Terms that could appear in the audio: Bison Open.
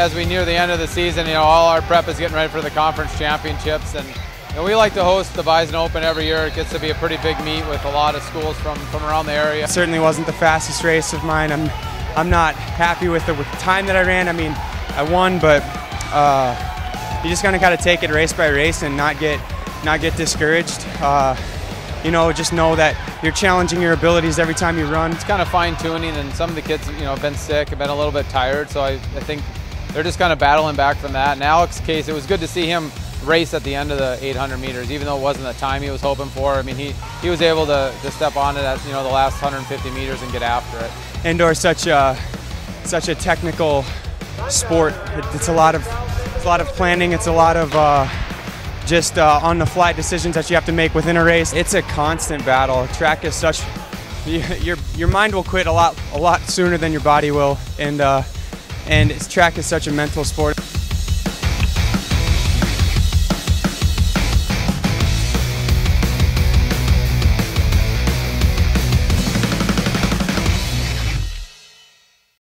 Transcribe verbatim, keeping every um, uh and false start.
as we near the end of the season, you know, all our prep is getting ready for the conference championships, and you know, we like to host the Bison Open every year. It gets to be a pretty big meet with a lot of schools from, from around the area. It certainly wasn't the fastest race of mine. I'm, I'm not happy with the, with the time that I ran. I mean, I won, but uh, you just kind of got to take it race by race and not get, not get discouraged. Uh, You know, just know that you're challenging your abilities every time you run. It's kind of fine-tuning, and some of the kids, you know, have been sick, have been a little bit tired, so I, I think they're just kind of battling back from that. In Alex's case, it was good to see him race at the end of the eight hundred meters, even though it wasn't the time he was hoping for. I mean, he, he was able to, to step on it at, you know, the last one hundred fifty meters and get after it. Indoor is such a, such a technical sport. It, it's, a lot of, it's a lot of planning. It's a lot of... Uh, just uh, on-the-fly decisions that you have to make within a race. It's a constant battle. Track is such, you, your your mind will quit a lot a lot sooner than your body will, and uh, and track is such a mental sport.